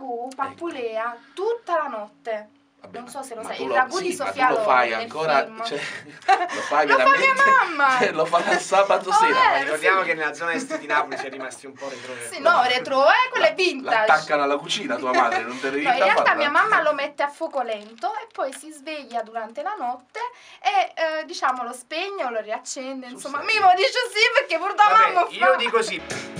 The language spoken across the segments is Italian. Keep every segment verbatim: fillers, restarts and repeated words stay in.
ragù, pappulea, ecco, tutta la notte. Vabbè, non so se lo sai, il ragù sì, di Sofia Loren. Lo fai ancora? Cioè, lo fai veramente? Lo fa mia mamma! Cioè, lo fa il sabato sera. Oh, eh, ricordiamo sì, che nella zona est di Napoli ci è rimasti un po' retro. Sì, no, retro, eh, quella la, è vintage. L'attaccano alla cucina tua madre, non te ne devi no, in realtà farla. Mia mamma lo mette a fuoco lento e poi si sveglia durante la notte e eh, diciamo lo spegne o lo riaccende. Su insomma, mi dice sì perché purtroppo mamma fa. Io dico sì.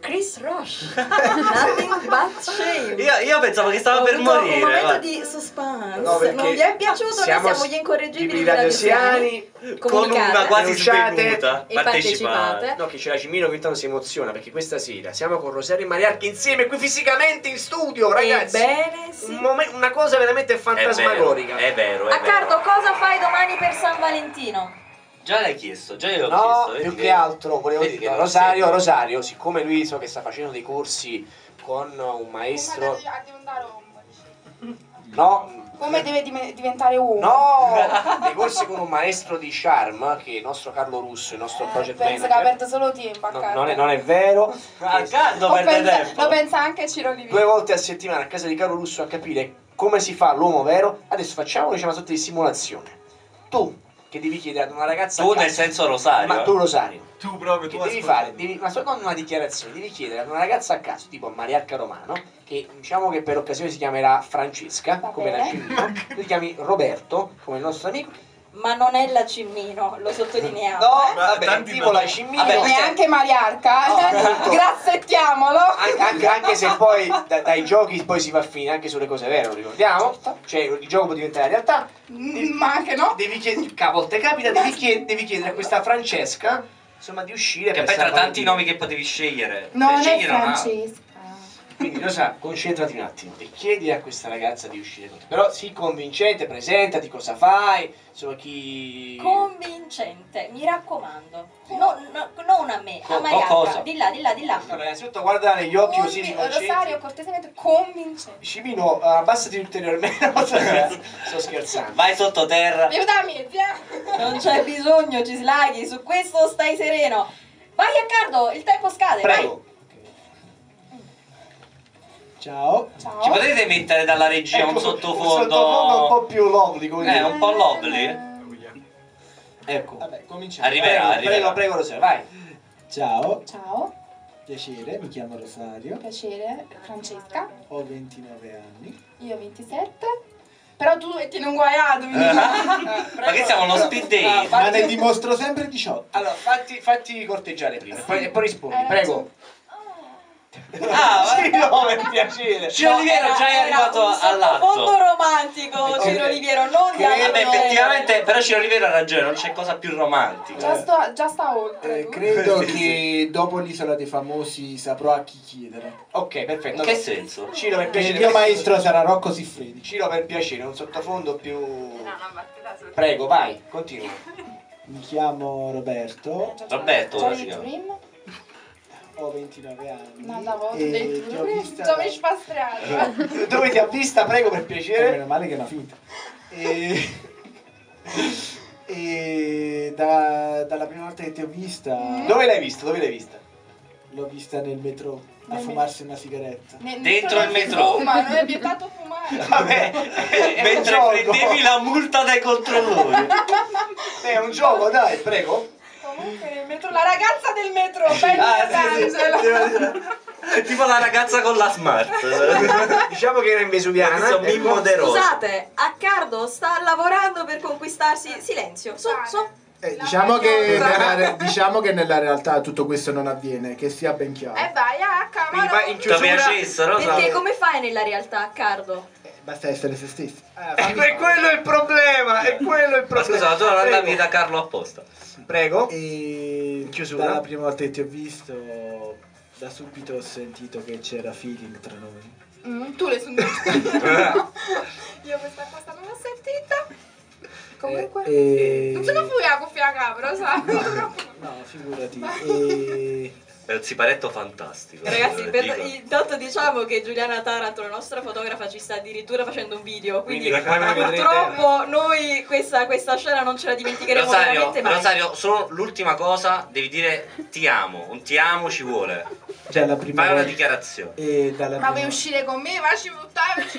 Chris Roche, nothing but shame. Io, io pensavo che stava per morire. Un momento ma... di suspense. No, non vi è piaciuto? Noi siamo gli incorreggibili radiosiani con una quasi svenuta. E partecipate. partecipate. No, che c'è la Cimmino che intanto si emoziona perché questa sera siamo con Rosario e Mariarca insieme qui fisicamente in studio, ragazzi. Ebbene, sì. Un una cosa veramente fantasmagorica. È vero, è vero. Accardo, cosa fai domani per San Valentino? Già l'hai chiesto, già gliel'ho no, chiesto. No, più che altro volevo dire che Rosario, sei... Rosario, siccome lui so che sta facendo dei corsi con un maestro... Come diventare uomo? No. Come deve diventare uomo? No, dei corsi con un maestro di charme, che è il nostro Carlo Russo, il nostro eh, project manager. Penso che ha aperto solo tempo a casa. No, non, non è vero. A casa tempo. Lo pensa anche Ciro Livio. Due volte a settimana a casa di Carlo Russo a capire come si fa l'uomo vero. Adesso facciamo una sorta di simulazione. Tu... che devi chiedere ad una ragazza... Tu nel senso Rosario. Ma tu Rosario. Tu proprio, tu che devi fare, devi, ma solo con una dichiarazione, devi chiedere ad una ragazza a caso, tipo Mariarca Romano, che diciamo che per occasione si chiamerà Francesca, va come bene, la Cimmino, tu ti chiami Roberto, come il nostro amico. Ma non è la Cimmino, lo sottolineiamo. No, eh? Vabbè, tanti tipo la Cimmino. Vabbè, neanche anche Mariarca, no, grassettiamolo. Anche, anche, anche se poi da, dai giochi poi si va a fine, anche sulle cose vere, lo ricordiamo. Cioè il gioco può diventare realtà. Devi, ma anche no. Devi chiedere, a volte capita, devi chiedere, devi chiedere a questa Francesca, insomma, di uscire. Che poi tra tanti nomi che potevi scegliere. No, non è Francesca. Quindi Rosa, concentrati un attimo e chiedi a questa ragazza di uscire con te. Però sii convincente, presentati, cosa fai, insomma chi... Convincente, mi raccomando. No, no, non a me, Co a Mariarca. Di là, di là, di là. Innanzitutto guarda negli occhi così di concentri. Rosario, cortesemente, convincente. Cimmino, abbassati ulteriormente. Sto scherzando. Vai sottoterra. Aiutami, via. Non c'è bisogno, ci slaghi, su questo stai sereno. Vai Accardo, il tempo scade, prego, vai. Ciao. Ciao. Ci potete mettere dalla regia ecco, un sottofondo? Un sottofondo un po' più lovely, come eh, dire. Un po' lovely. Ecco. Vabbè, cominciamo. Arriverà, prego, arriverà. Prego, prego Rosario, vai. Ciao. Ciao. Piacere, mi chiamo Rosario. Piacere, Francesca. Ho ventinove anni. Io ventisette. Però tu ti non guaiato, mi ma che siamo uno speed day? No, ma ne dimostro sempre diciotto. Allora, fatti, fatti corteggiare prima, sì, poi, poi rispondi, prego. Ah, Ciro, per piacere. Ciro no, Livio già è arrivato all'atto. Un fondo romantico, Ciro okay. Livio, non di vabbè, effettivamente, però Ciro Livio ha ragione, non c'è cosa più romantica. Già sta, già sta oltre. Eh, credo che dopo l'Isola dei Famosi saprò a chi chiedere. Ok, perfetto. In che senso? Ciro, per piacere. Il mio maestro sarà Rocco Siffredi. Ciro, per piacere, un sottofondo più... No, no, prego, vai, continua. Mi chiamo Roberto. Roberto, ora si chiama. Ho ventinove anni. No, la volta del dove ci fa strada? Dove ti ha vista, prego, per piacere? Eh, meno male che è una finta. E, e da, dalla prima volta che ti ho vista. Mm. Dove l'hai vista? Dove l'hai vista? L'ho vista nel metro a nel fumarsi una sigaretta. Nel dentro il metro. Fuma, non è vietato fumare. Vabbè, mentre prendevi la multa dai controllori. È un gioco, dai, prego. Comunque, metro, la ragazza del metro, bella ah, è tipo la ragazza con la smart. Diciamo che era in vesuviana, mi moderoso. Scusate, Accardo sta lavorando per conquistarsi silenzio. Su, su. Eh, diciamo, che nella, diciamo che nella realtà tutto questo non avviene, che sia ben chiaro. E eh vai a camera in chiusura. Perché come fai nella realtà, Accardo? Basta essere se stessi. Ah, e quello è quello il problema, è quello il problema. Ma scusa, tu non andavi da Carlo apposta. Prego. E chiusura. La prima volta che ti ho visto, da subito ho sentito che c'era feeling tra noi. Mm, tu le sono no. Io questa cosa non l'ho sentita. Comunque. Eh, eh... Non sono furia a cuffia capro, sai? No, no, figurati. E... È un siparetto fantastico. Ragazzi, per, intanto diciamo che Giuliana Taranto, la nostra fotografa, ci sta addirittura facendo un video. Quindi, quindi la purtroppo noi questa, questa scena non ce la dimenticheremo, Rosario, veramente mai. Rosario, solo l'ultima cosa, devi dire ti amo, un ti amo ci vuole. Cioè, la prima Fai una dichiarazione. E dalla Ma prima... vuoi uscire con me? Vaci buttarci,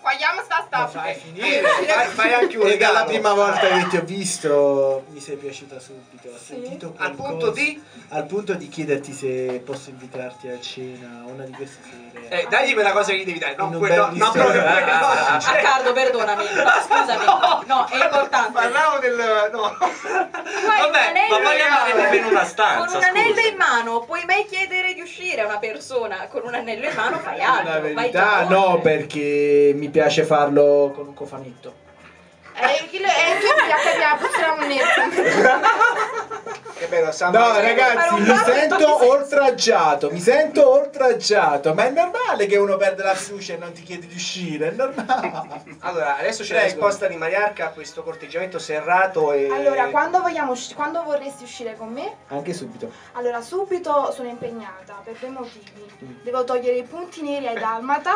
guagliamo sta staffa. Fai finire, fai, fai anche un E regalo. Dalla prima volta che ti ho visto mi sei piaciuta subito, sì. Ho sentito qualcosa, al punto di al punto di chiederti se posso invitarti a cena una di queste sere. Eh, dagli quella cosa che gli devi dare, non quello, non proprio quella cosa. Riccardo, perdonami, scusami. No, no, è importante. Parlavo del no. Vabbè, ma vogliamo andare in una stanza. Con un anello in mano, puoi mai chiedere di uscire a una persona con un anello in mano? Fai altro. La verità no, perché mi piace farlo con un cofanetto. Eh, chi lo è? Tu ti accapiamo, possiamo unirci. Che bello, no ragazzi, mi sento oltraggiato, mi sento oltraggiato, ma è normale che uno perde la fiducia e non ti chiede di uscire, è normale. Allora, adesso c'è la risposta di Mariarca a questo corteggiamento serrato e... Allora, quando, vogliamo quando vorresti uscire con me? Anche subito. Allora, subito sono impegnata, per due motivi. Mm. Devo togliere i punti neri ai dalmata.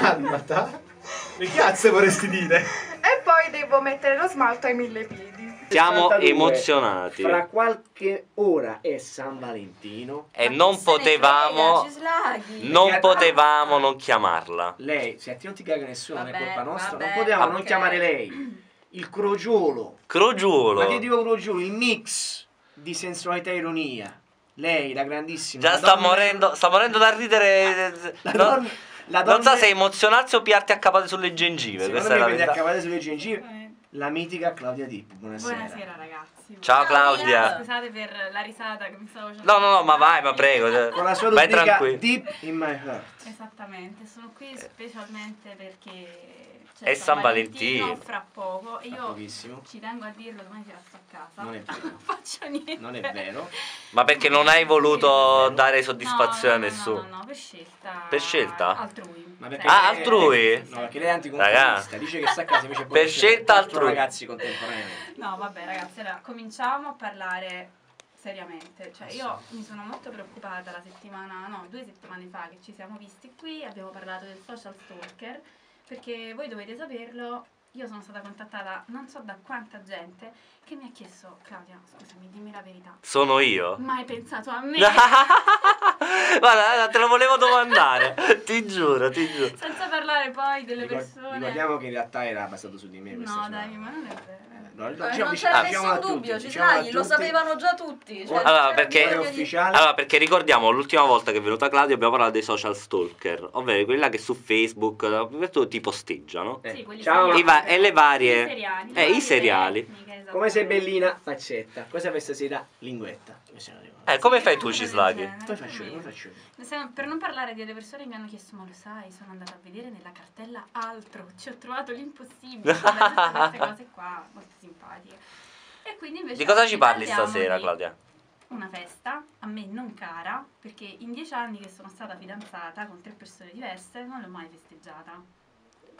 Dalmata? Che cazzo vorresti dire? E poi devo mettere lo smalto ai mille piedi. Siamo sessantadue. Emozionati. Fra qualche ora è San Valentino. E Ma non potevamo frega, Non potevamo non chiamarla. Lei, se ti non ti caga nessuno, vabbè, non è colpa nostra. Vabbè, non potevamo okay. non chiamare lei. Il crogiolo. Crogiolo. Ma che dico crogiolo? Il mix di sensualità e ironia. Lei, la grandissima. Già la sta donna... morendo, sta morendo da ridere. La, la donna... La donna... Non so se emozionarsi o piarti a capate sulle gengive. Secondo questa me è la verità. A capate sulle gengive. Eh. La mitica Claudia Dip, buonasera. Buonasera ragazzi. Ciao Claudia. No, scusate per la risata che mi stavo facendo. No, no, no, ma vai, ma prego. Con la sua rubrica Dip in my Heart. Esattamente, sono qui specialmente perché c'è San Valentino, Valentino fra poco. E io ci tengo a dirlo, domani ce la sto a casa. Non è vero. Non faccio niente. Non è vero. Ma perché non hai voluto dare soddisfazione no, no, a nessuno? No, no, no, per scelta. Per scelta? Altrui. Ma perché ah, lei, altrui? No, perché lei è anticonformista, dice che sta a casa invece per scelta altrui. Ragazzi contemporanei. No, vabbè ragazzi, allora cominciamo a parlare seriamente. Cioè io mi sono molto preoccupata la settimana, no, due settimane fa che ci siamo visti qui, abbiamo parlato del social stalker, perché voi dovete saperlo, io sono stata contattata non so da quanta gente che mi ha chiesto: Claudia, scusami, dimmi la verità. Sono io? Mai pensato a me? Guarda, te lo volevo domandare, ti giuro, ti giuro. Senza parlare poi delle Ricor persone. Ricordiamo che in realtà era basato su di me. No dai, ma non è vero. No, cioè, non c'era nessun dubbio, ci sai, lo sapevano già tutti. Cioè, allora, perché, di... allora, perché ricordiamo l'ultima volta che è venuta Claudia abbiamo parlato dei social stalker, ovvero quella che su Facebook ti posteggiano. Eh. Sì, ciao. I va e le varie... I seriali. Eh, i seriali. Esatto. Come sei bellina, faccetta. Cosa per stasera? Linguetta. Eh, come fai tu, Cislaghi? Come faccio io, come faccio io? Per non parlare di delle persone che mi hanno chiesto, ma lo sai, sono andata a vedere nella cartella altro, ci ho trovato l'impossibile, queste cose qua, molto simpatiche. E quindi invece... Di cosa ci parli stasera, Claudia? Una festa, a me non cara, perché in dieci anni che sono stata fidanzata con tre persone diverse non l'ho mai festeggiata.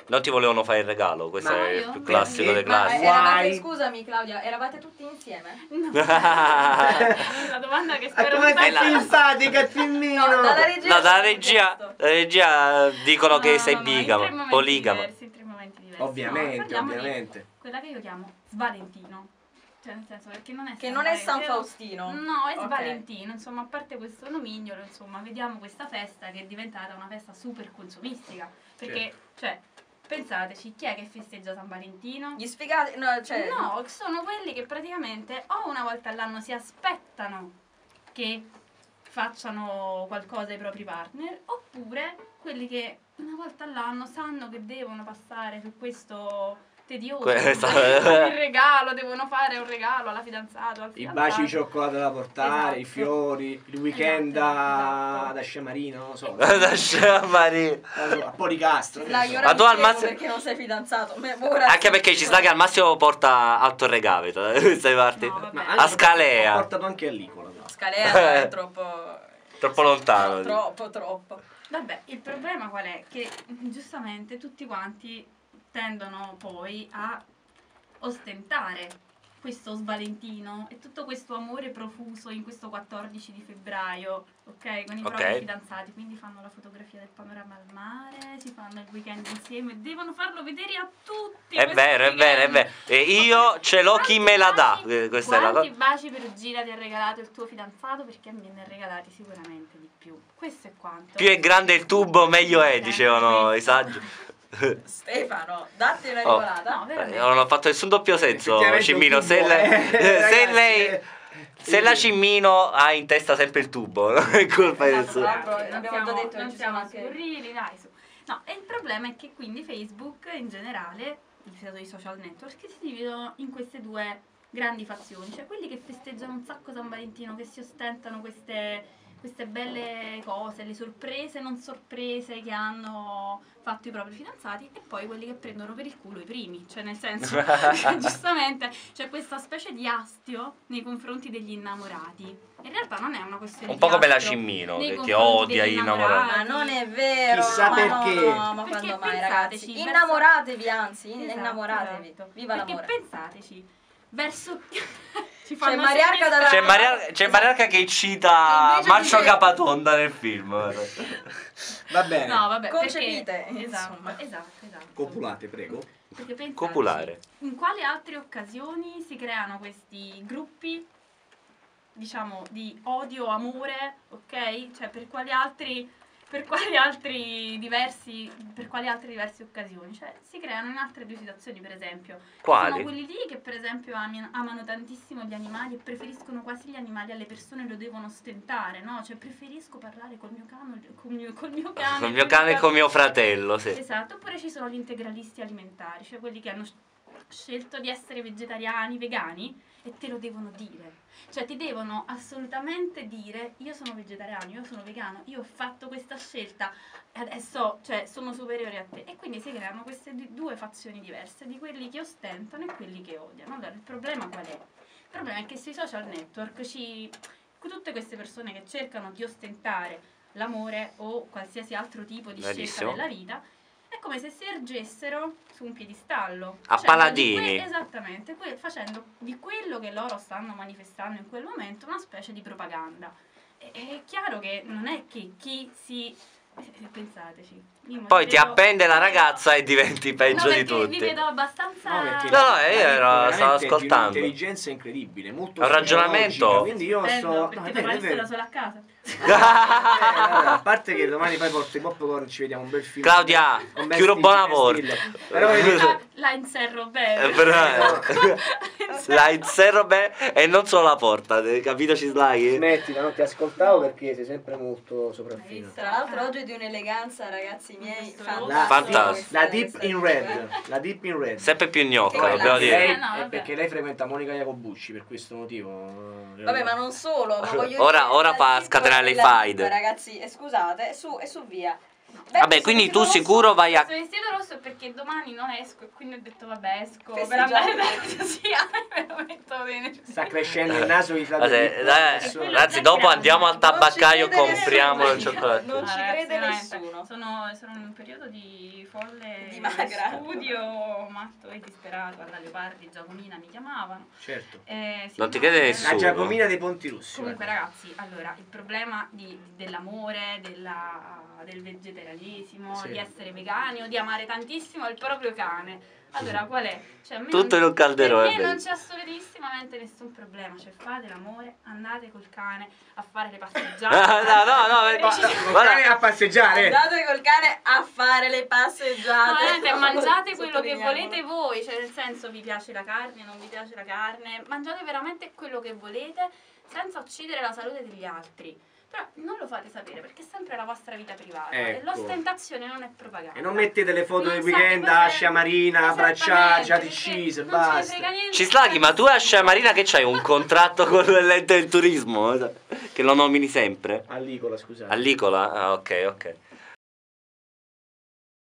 Non ti volevano fare il regalo, questo ma è io? il più classico dei classi. Eravate, scusami Claudia, eravate tutti insieme? No. La domanda che spero non fai. È simpatica, Cimmino. No, dalla regia, no, dalla regia, dalla regia dicono no, che no, sei no, bigamo, poligamo. In tre momenti diversi. Ovviamente, no, ovviamente. Quella che io chiamo Svalentino. Cioè nel senso perché non è che San non è San Faustino. No, è okay. Svalentino, insomma, a parte questo nomignolo, insomma, vediamo questa festa che è diventata una festa super consumistica, perché certo. cioè pensateci, chi è che festeggia San Valentino? Gli sfigati? No, cioè... no, sono quelli che praticamente o una volta all'anno si aspettano che facciano qualcosa ai propri partner, oppure quelli che una volta all'anno sanno che devono passare su questo tedioso Questa... il regalo, devono fare un regalo alla fidanzata, al fidanzato. I baci di cioccolato da portare, esatto. i fiori, il weekend esatto, a... esatto. da Sciamarino, non lo so. Da Sciamarino. A Policastro. Ma tu al massimo... perché non sei fidanzato. Anche perché ci sta che al massimo porta a Torre Gaveta. No, a Scalea. Ho portato anche a Licola. No, Scalea è troppo... troppo lontano. No, troppo, troppo. Vabbè, il problema qual è? Che giustamente tutti quanti tendono poi a ostentare questo svalentino e tutto questo amore profuso in questo quattordici di febbraio, ok? Con i okay. propri fidanzati, quindi fanno la fotografia del panorama al mare, si fanno il weekend insieme, devono farlo vedere a tutti. È vero, weekend. è vero, è vero. E io ce l'ho chi me la dà. Eh, questa è la cosa. Baci per Gina ti ha regalato il tuo fidanzato, perché a me ne ha regalati sicuramente di più. Questo è quanto. Più è grande il tubo, meglio è, dicevano i saggi. Stefano, datti una regolata. Oh, no, non ho fatto nessun doppio senso, Cimmino. Se, le, eh, ragazzi, se lei, eh, se eh. la Cimmino ha in testa sempre il tubo, no? È colpa di suo. Abbiamo detto non siamo anche burrili, dai, su. No, e il problema è che quindi Facebook in generale, i social network, si dividono in queste due grandi fazioni, cioè quelli che festeggiano un sacco San Valentino, che si ostentano queste queste belle cose, le sorprese non sorprese che hanno fatto i propri fidanzati, e poi quelli che prendono per il culo i primi, cioè nel senso giustamente c'è questa specie di astio nei confronti degli innamorati. In realtà non è una questione un po' come la Cimmino che odia gli innamorati. Ma non è vero, chissà perché. No, no, ma perché quando mai, ragazzi, innamoratevi, anzi esatto, innamoratevi, esatto. Viva l'amore, perché pensateci verso c'è Mariarca, da... c'è Mariarca, c'è Mariarca che cita Marcio Capatonda nel film. Va bene. No, vabbè, concepite. Esatto, esatto, esatto. Copulate, prego. Perché pensate, copulare. In quali altre occasioni si creano questi gruppi, diciamo, di odio, amore, ok? Cioè, per quali altri, per quali altri diversi, per quali altre diverse occasioni, cioè si creano in altre due situazioni, per esempio. Quali? Sono quelli lì che per esempio amano, amano tantissimo gli animali e preferiscono quasi gli animali alle persone, lo devono ostentare, no? Cioè preferisco parlare col mio cane, col mio, col mio cane, col mio cane e con mio fratello, sì. Esatto, oppure ci sono gli integralisti alimentari, cioè quelli che hanno scelto di essere vegetariani, vegani, e te lo devono dire, cioè ti devono assolutamente dire io sono vegetariano, io sono vegano, io ho fatto questa scelta e adesso, cioè, sono superiore a te. E quindi si creano queste due fazioni diverse, di quelli che ostentano e quelli che odiano. Allora il problema qual è? Il problema è che sui social network ci tutte queste persone che cercano di ostentare l'amore o qualsiasi altro tipo di scelta nella vita, è come se si ergessero su un piedistallo, a cioè, paladini, esattamente, que facendo di quello che loro stanno manifestando in quel momento una specie di propaganda. E è chiaro che non è che chi si... pensateci, poi vedo... ti appende la ragazza e diventi peggio no, di tutti. Vi vedo abbastanza. No, no, la... io ero, stavo ascoltando. Un'intelligenza incredibile, molto un ragionamento. Quindi io sto. No, perché la sola a casa. eh, allora, a parte che domani poi porto i popcorn, ci vediamo un bel film. Claudia, chiudo buona porta. Però la, la inserro bene. La inserro bene e non solo la porta, capito? Ci slaghi? Smettila, non ti ascoltavo perché sei sempre molto sopraffino. Tra l'altro oggi di un'eleganza, ragazzi miei, fantastica. La, la Dip in Red, la Dip in Red, sempre più gnocca, dobbiamo dire. Lei, eh no, è perché lei frequenta Monica Iacobucci, per questo motivo. Vabbè, ma non solo, ma voglio ora, dire, ora fa scatenare le faide. Ragazzi, eh, scusate, su e su via. Beh, vabbè, quindi tu rosso, sicuro vai a... Questo vestito rosso perché domani non esco e quindi ho detto vabbè esco per andare da sì, me lo metto bene. Sta crescendo il naso di Claudia. Ragazzi, dopo andiamo al tabaccaio e compriamo il cioccolato. Non ci crede nessuno. Sono, sono in un periodo di folle di studio matto e disperato. Alla Leopardi, Giacomina mi chiamavano. Certo. Eh, sì, non ti crede nessuno. La Giacomina dei Ponti Russi. Comunque guarda, ragazzi, allora il problema dell'amore, del vegetarianismo, sì, di essere vegani o di amare tantissimo il proprio cane. Allora qual è? Cioè, a me tutto non, in un calderone. Per me non c'è assolutissimamente nessun problema, cioè fate l'amore, andate col cane a fare le passeggiate. no, no, no, no, no, no, cane a passeggiare. Andate col cane a fare le passeggiate. No, no, mangiate no, quello che volete voi, cioè nel senso vi piace la carne, non vi piace la carne, mangiate veramente quello che volete senza uccidere la salute degli altri. Però non lo fate sapere perché è sempre la vostra vita privata, ecco, e l'ostentazione non è propaganda. E non mettete le foto del weekend a Sciamarina, abbracciarci, a Ticise, basta. Ci slaghi, ma tu a Sciamarina che c'hai un contratto con l'ente del turismo? Che lo nomini sempre? Allicola, scusate. Allicola? Ah, ok, ok.